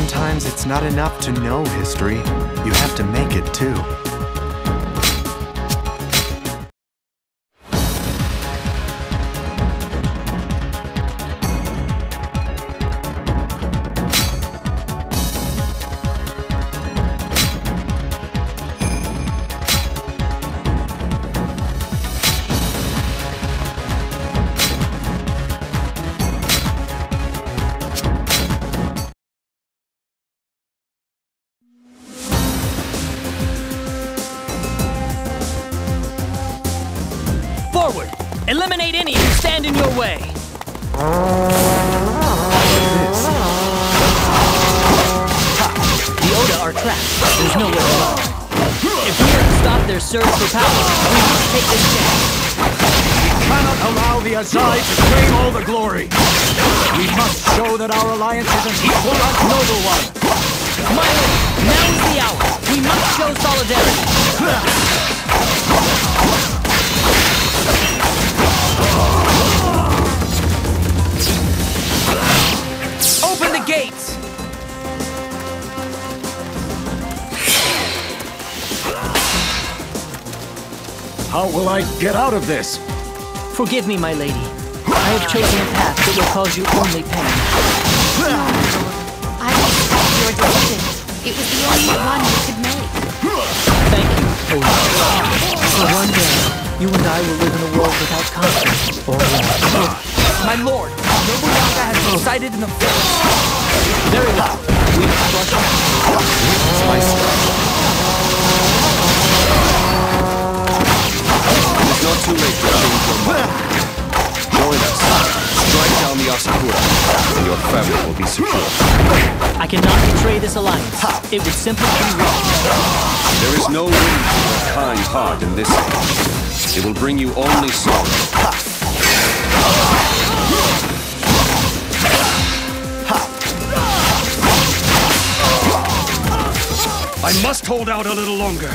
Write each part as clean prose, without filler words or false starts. Sometimes it's not enough to know history. You have to make it too. Eliminate any who stand in your way. The Oda are trapped. There's nowhere to run. If we are to stop their surge for power, we must take this chance. We cannot allow the Azai to claim all the glory. We must show that our alliance is an equal and noble one. My lord, now is the hour. We must show solidarity. Open the gates! How will I get out of this? Forgive me, my lady. I have chosen a path that will cause you only pain. No, I respect your decision. It was the only one you could make. Thank you, Oda. For one day, you and I will live in a world without conflict, or war. My lord, Nobunaga has decided in the village. Very well. We must rush out. It's my struggle. It's not too late for change your mind. Join us. Strike down the Asakura, and your family will be secure. I cannot betray this alliance. It would simply be wrong. There is no room for a kind heart in this age. It will bring you only sorrow. I must hold out a little longer.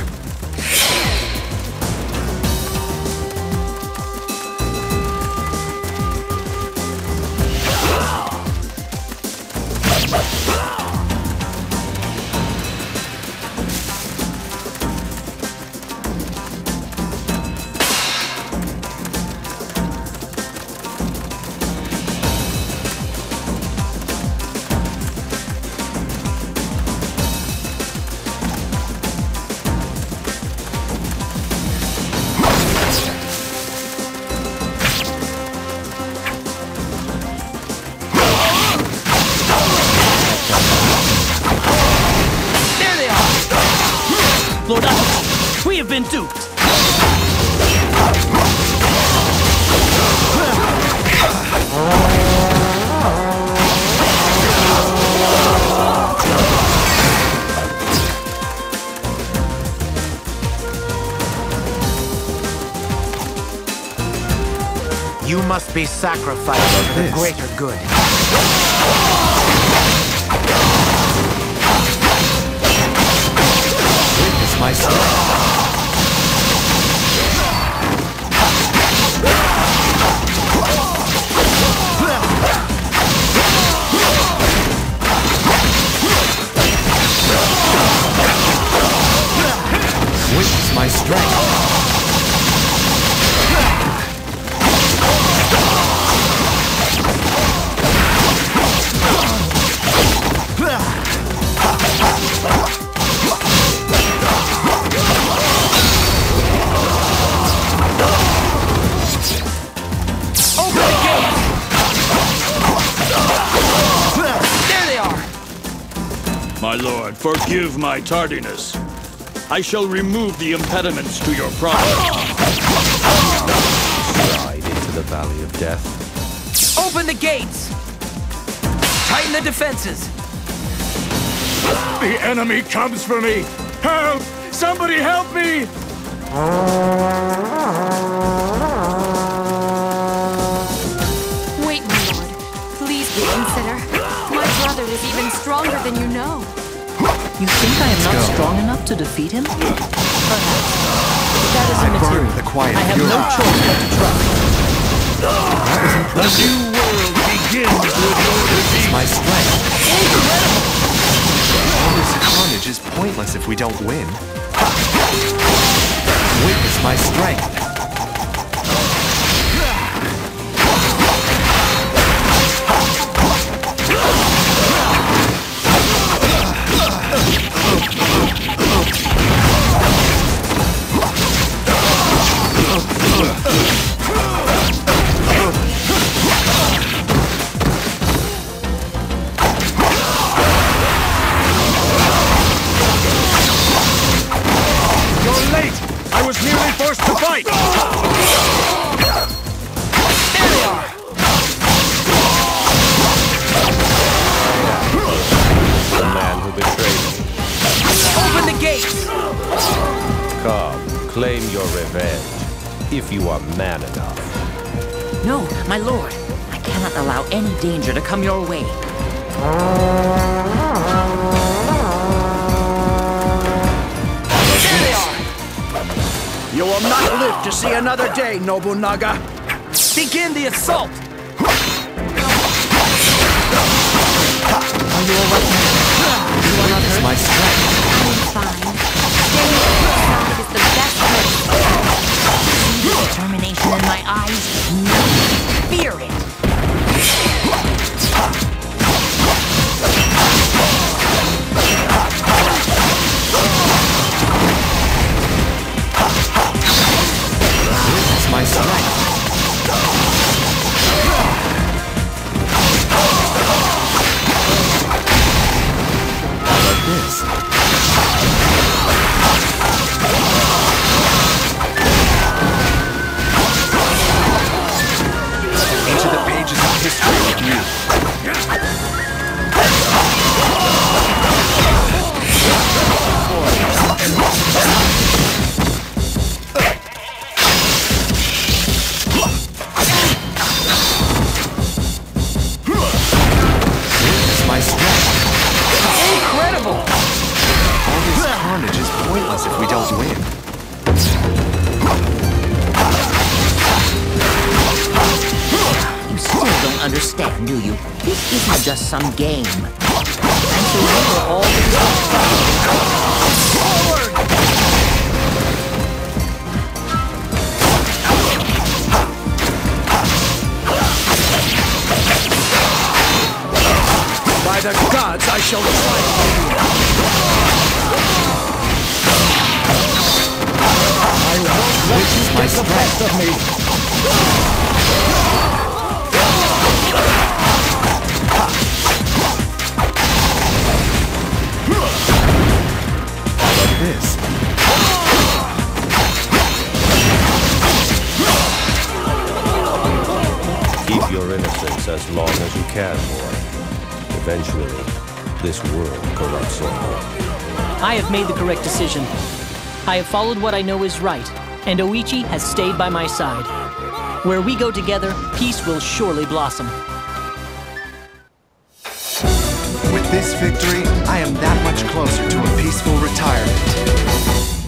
Been duped. You must be sacrificed for the greater good. Witness my strength. My strength. There they are. My lord, forgive my tardiness. I shall remove the impediments to your progress. Slide into the valley of death. Open the gates! Tighten the defenses! The enemy comes for me! Help! Somebody help me! Wait, my lord. Please reconsider. My brother is even stronger than you know. You think I am not strong enough to defeat him? Perhaps. That is immaterial. I have no choice but to try. The new world begins with your defeat. My strength. Incredible! pointless if we don't win. Witness my strength. Claim your revenge, if you are man enough. No, my lord. I cannot allow any danger to come your way. There they are! You will not live to see another day, Nobunaga. Begin the assault! Are you all right now? You are not hurt? My strength. I'm fine. Is the best medicine. Determination in my eyes, no fear it. This is my strength. Like this. Understand, do you? This isn't just some game. And so we were all forward! By the gods, I shall fight! I won't let you take the best of me! This. Keep your innocence as long as you can, boy. Eventually, this world corrupts all. I have made the correct decision. I have followed what I know is right, and Oichi has stayed by my side. Where we go together, peace will surely blossom. With this victory, I am that much closer to a peaceful retirement.